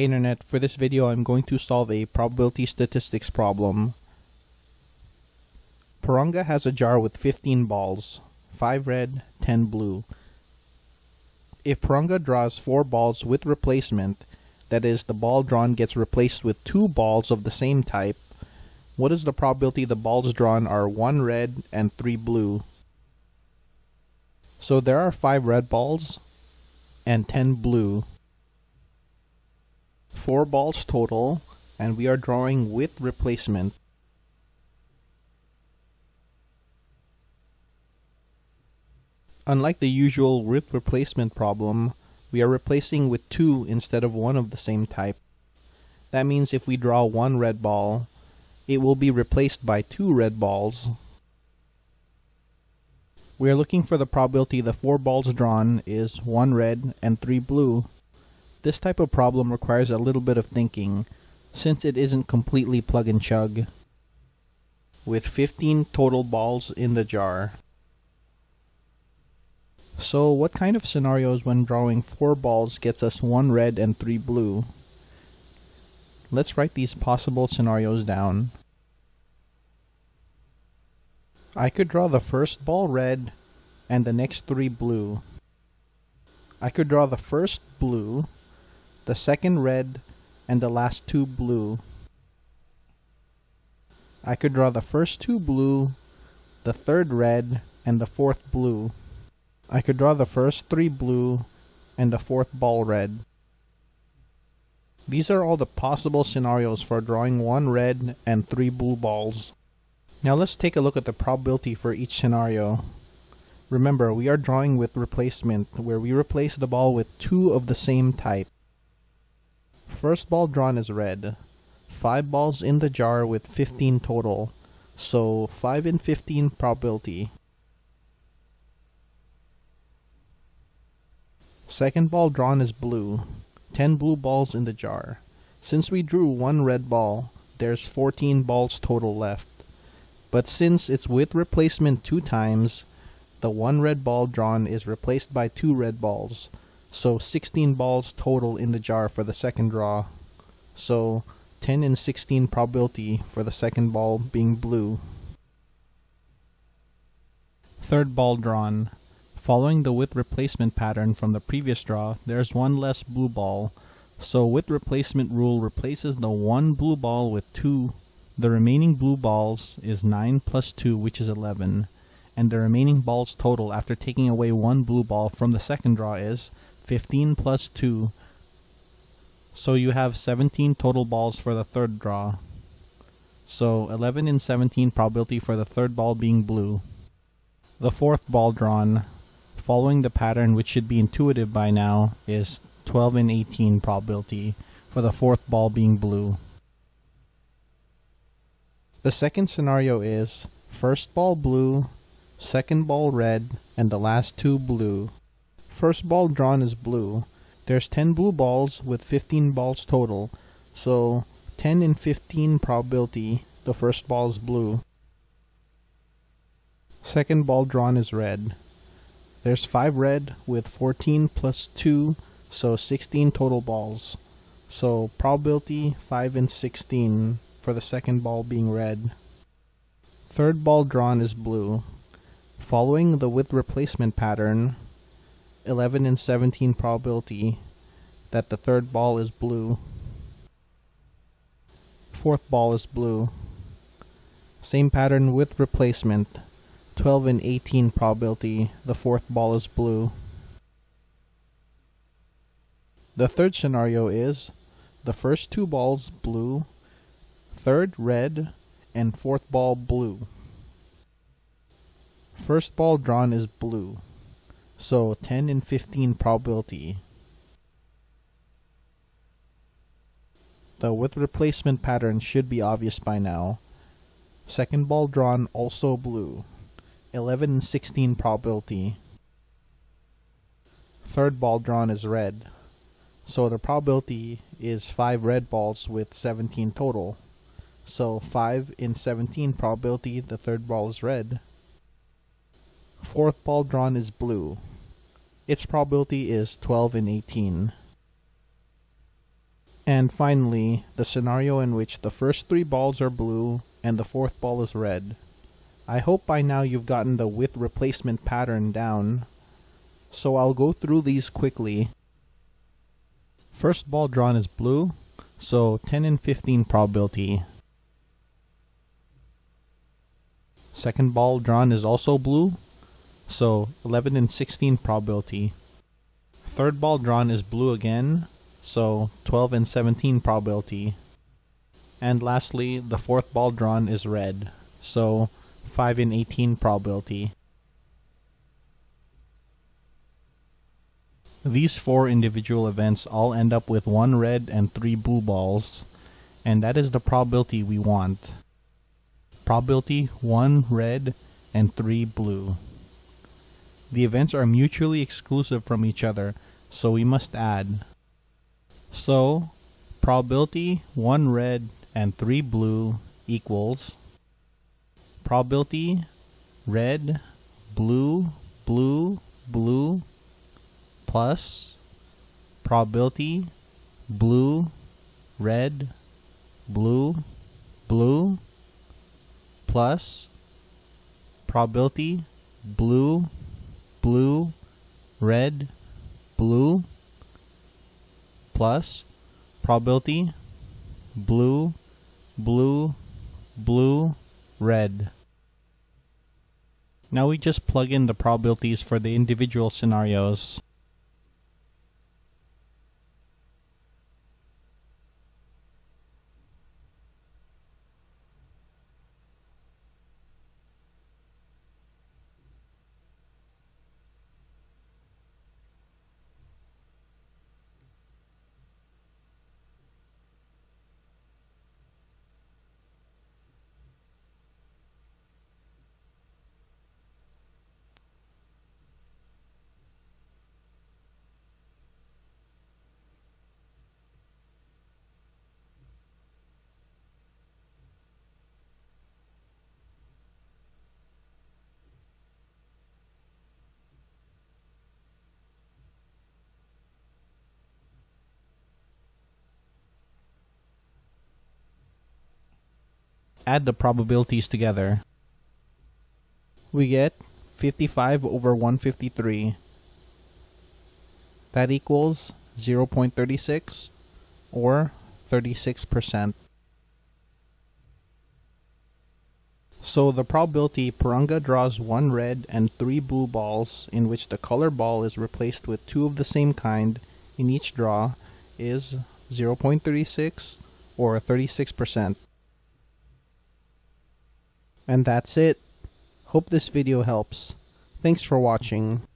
Hey Internet, for this video I'm going to solve a probability statistics problem. Puranga has a jar with 15 balls, 5 red, 10 blue. If Puranga draws 4 balls with replacement, that is, the ball drawn gets replaced with 2 balls of the same type, what is the probability the balls drawn are 1 red and 3 blue? So there are 5 red balls and 10 blue. 4 balls total, and we are drawing with replacement. Unlike the usual with replacement problem, we are replacing with 2 instead of 1 of the same type. That means if we draw 1 red ball, it will be replaced by 2 red balls. We are looking for the probability the 4 balls drawn is 1 red and 3 blue. This type of problem requires a little bit of thinking, since it isn't completely plug and chug. With 15 total balls in the jar. So what kind of scenarios when drawing 4 balls gets us 1 red and 3 blue? Let's write these possible scenarios down. I could draw the first ball red and the next 3 blue. I could draw the first blue, the second red, and the last 2 blue. I could draw the first 2 blue, the third red, and the fourth blue. I could draw the first 3 blue, and the fourth ball red. These are all the possible scenarios for drawing 1 red and 3 blue balls. Now let's take a look at the probability for each scenario. Remember, we are drawing with replacement, where we replace the ball with 2 of the same type. First ball drawn is red. 5 balls in the jar with 15 total, so 5 in 15 probability. Second ball drawn is blue. 10 blue balls in the jar. Since we drew 1 red ball, there's 14 balls total left. But since it's with replacement 2 times, the 1 red ball drawn is replaced by 2 red balls. So 16 balls total in the jar for the second draw. So 10 in 16 probability for the second ball being blue. Third ball drawn. Following the with replacement pattern from the previous draw, there's 1 less blue ball. So with replacement rule replaces the 1 blue ball with 2. The remaining blue balls is 9 plus 2, which is 11. And the remaining balls total after taking away 1 blue ball from the second draw is 15 plus 2. So you have 17 total balls for the third draw. So 11 in 17 probability for the third ball being blue. The fourth ball drawn, following the pattern which should be intuitive by now, is 12 in 18 probability for the fourth ball being blue. The second scenario is first ball blue, second ball red, and the last 2 blue. First ball drawn is blue. There's 10 blue balls with 15 balls total, so 10 in 15 probability the first ball is blue. Second ball drawn is red. There's 5 red with 14 plus 2, so 16 total balls. So probability 5 in 16 for the second ball being red. Third ball drawn is blue. Following the with replacement pattern, 11 in 17 probability that the third ball is blue. Fourth ball is blue. Same pattern with replacement, 12 in 18 probability the fourth ball is blue. The third scenario is the first 2 balls blue, third red, and fourth ball blue. First ball drawn is blue, so 10 in 15 probability. The with replacement pattern should be obvious by now. Second ball drawn also blue, 11 in 16 probability. Third ball drawn is red, so the probability is 5 red balls with 17 total. So 5 in 17 probability the third ball is red. Fourth ball drawn is blue. Its probability is 12 in 18. And finally, the scenario in which the first three balls are blue and the fourth ball is red. I hope by now you've gotten the width replacement pattern down, so I'll go through these quickly. First ball drawn is blue, so 10 in 15 probability. Second ball drawn is also blue, so 11 in 16 probability. Third ball drawn is blue again, so 12 in 17 probability. And lastly, the fourth ball drawn is red, so 5 in 18 probability. These four individual events all end up with one red and three blue balls, and that is the probability we want. Probability 1 red and 3 blue. The events are mutually exclusive from each other, so we must add. So, probability 1 red and 3 blue equals probability red, blue, blue, blue, plus probability blue, red, blue, blue, plus probability blue, blue, red, blue, plus probability blue, blue, blue, red. Now we just plug in the probabilities for the individual scenarios. Add the probabilities together. We get 55 over 153. That equals 0.36 or 36%. So the probability Puranga draws one red and three blue balls in which the color ball is replaced with two of the same kind in each draw is 0.36 or 36%. And that's it. Hope this video helps. Thanks for watching.